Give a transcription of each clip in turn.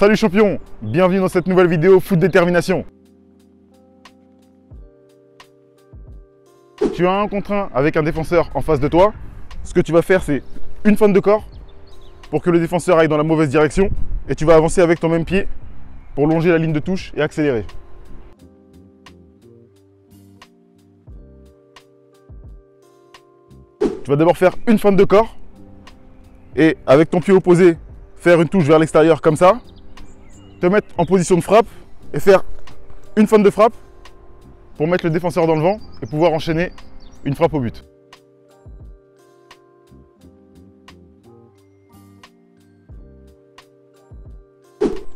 Salut champion, bienvenue dans cette nouvelle vidéo Foot Détermination. Tu as un contre un avec un défenseur en face de toi. Ce que tu vas faire, c'est une feinte de corps pour que le défenseur aille dans la mauvaise direction et tu vas avancer avec ton même pied pour longer la ligne de touche et accélérer. Tu vas d'abord faire une feinte de corps et avec ton pied opposé, faire une touche vers l'extérieur comme ça, te mettre en position de frappe et faire une feinte de frappe pour mettre le défenseur dans le vent et pouvoir enchaîner une frappe au but.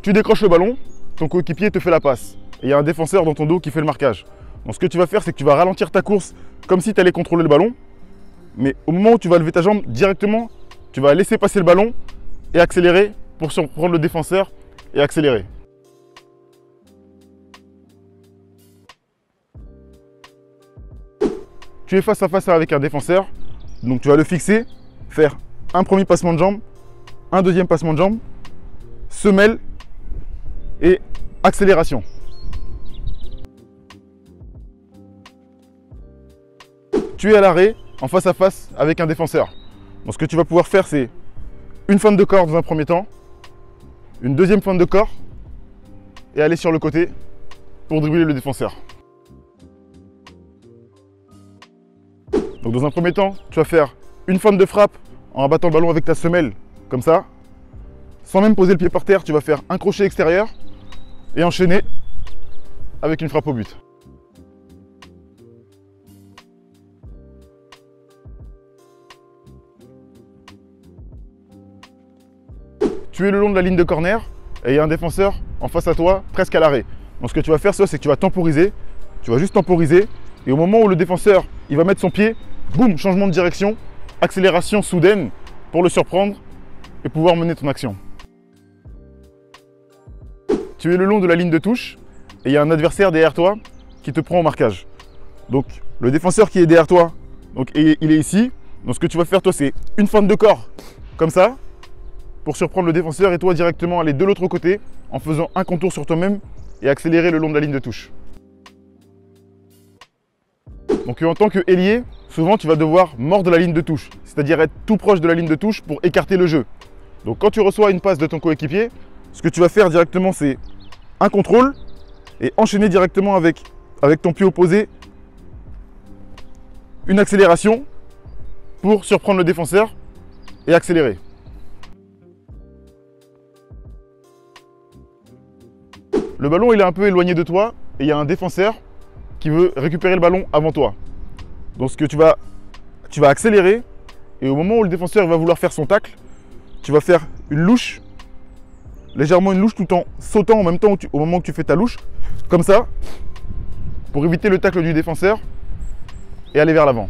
Tu décroches le ballon, ton coéquipier te fait la passe et il y a un défenseur dans ton dos qui fait le marquage. Donc ce que tu vas faire, c'est que tu vas ralentir ta course comme si tu allais contrôler le ballon, mais au moment où tu vas lever ta jambe directement, tu vas laisser passer le ballon et accélérer pour surprendre le défenseur et accélérer. Tu es face à face avec un défenseur, donc tu vas le fixer, faire un premier passement de jambe, un deuxième passement de jambe, semelle et accélération. Tu es à l'arrêt en face à face avec un défenseur. Donc ce que tu vas pouvoir faire, c'est une feinte de corps dans un premier temps, une deuxième feinte de corps et aller sur le côté pour dribbler le défenseur. Donc dans un premier temps, tu vas faire une feinte de frappe en abattant le ballon avec ta semelle, comme ça. Sans même poser le pied par terre, tu vas faire un crochet extérieur et enchaîner avec une frappe au but. Tu es le long de la ligne de corner et il y a un défenseur en face à toi, presque à l'arrêt. Donc ce que tu vas faire, c'est que tu vas temporiser, et au moment où le défenseur il va mettre son pied, boum, changement de direction, accélération soudaine pour le surprendre et pouvoir mener ton action. Tu es le long de la ligne de touche et il y a un adversaire derrière toi qui te prend au marquage. Donc le défenseur qui est derrière toi, donc, il est ici. Donc ce que tu vas faire toi, c'est une feinte de corps comme ça, pour surprendre le défenseur et toi directement aller de l'autre côté en faisant un contour sur toi-même et accélérer le long de la ligne de touche. Donc en tant qu'ailier, souvent tu vas devoir mordre la ligne de touche, c'est-à-dire être tout proche de la ligne de touche pour écarter le jeu. Donc quand tu reçois une passe de ton coéquipier, ce que tu vas faire directement, c'est un contrôle et enchaîner directement avec ton pied opposé une accélération pour surprendre le défenseur et accélérer. Le ballon il est un peu éloigné de toi et il y a un défenseur qui veut récupérer le ballon avant toi. Donc ce que tu vas accélérer et au moment où le défenseur va vouloir faire son tacle, tu vas faire une louche, légèrement une louche tout en sautant en même temps au moment où tu fais ta louche, comme ça, pour éviter le tacle du défenseur et aller vers l'avant.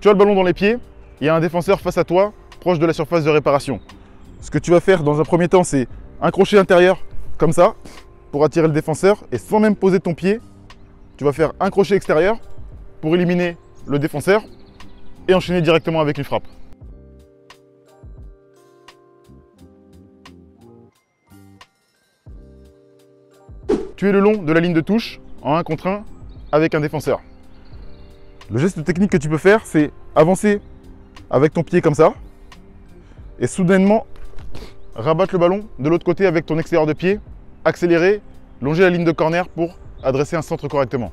Tu as le ballon dans les pieds, il y a un défenseur face à toi, proche de la surface de réparation. Ce que tu vas faire dans un premier temps, c'est un crochet intérieur comme ça pour attirer le défenseur et sans même poser ton pied, tu vas faire un crochet extérieur pour éliminer le défenseur et enchaîner directement avec une frappe. Tu es le long de la ligne de touche en 1 contre 1 avec un défenseur. Le geste technique que tu peux faire, c'est avancer avec ton pied comme ça et soudainement rabattre le ballon de l'autre côté avec ton extérieur de pied, accélérer, longer la ligne de corner pour adresser un centre correctement.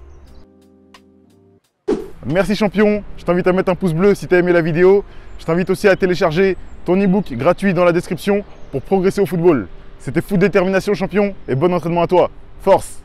Merci champion, je t'invite à mettre un pouce bleu si tu as aimé la vidéo. Je t'invite aussi à télécharger ton e-book gratuit dans la description pour progresser au football. C'était Foot Détermination champion et bon entraînement à toi. Force!